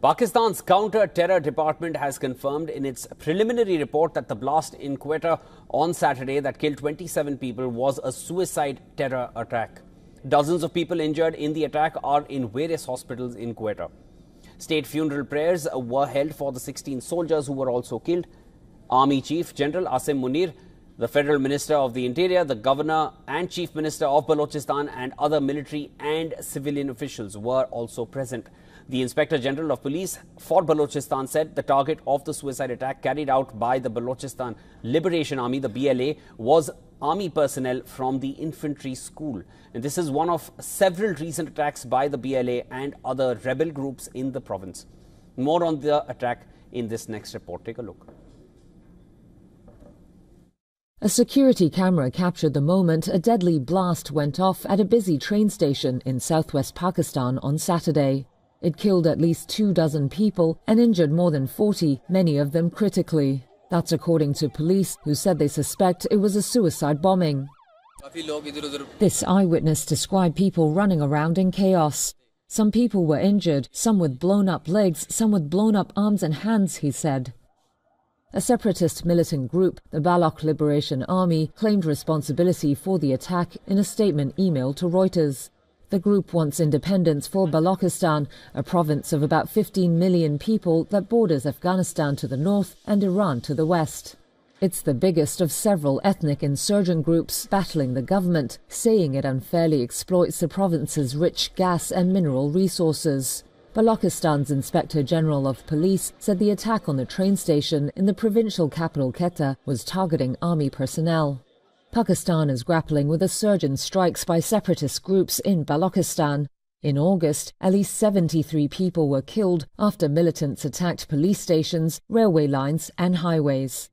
Pakistan's counter-terror department has confirmed in its preliminary report that the blast in Quetta on Saturday that killed 27 people was a suicide terror attack. Dozens of people injured in the attack are in various hospitals in Quetta. State funeral prayers were held for the 16 soldiers who were also killed. Army Chief General Asim Munir, the Federal Minister of the Interior, the Governor and Chief Minister of Balochistan and other military and civilian officials were also present. The Inspector General of Police for Balochistan said the target of the suicide attack carried out by the Balochistan Liberation Army, the BLA, was army personnel from the infantry school. And this is one of several recent attacks by the BLA and other rebel groups in the province. More on the attack in this next report. Take a look. A security camera captured the moment a deadly blast went off at a busy train station in southwest Pakistan on Saturday. It killed at least 2 dozen people and injured more than 40, many of them critically. That's according to police, who said they suspect it was a suicide bombing. This eyewitness described people running around in chaos. Some people were injured, some with blown up legs, some with blown up arms and hands, he said. A separatist militant group, the Balochistan Liberation Army, claimed responsibility for the attack in a statement emailed to Reuters. The group wants independence for Balochistan, a province of about 15 million people that borders Afghanistan to the north and Iran to the west. It's the biggest of several ethnic insurgent groups battling the government, saying it unfairly exploits the province's rich gas and mineral resources. Balochistan's Inspector General of Police said the attack on the train station in the provincial capital Quetta was targeting army personnel. Pakistan is grappling with a surge in strikes by separatist groups in Balochistan. In August, at least 73 people were killed after militants attacked police stations, railway lines and highways.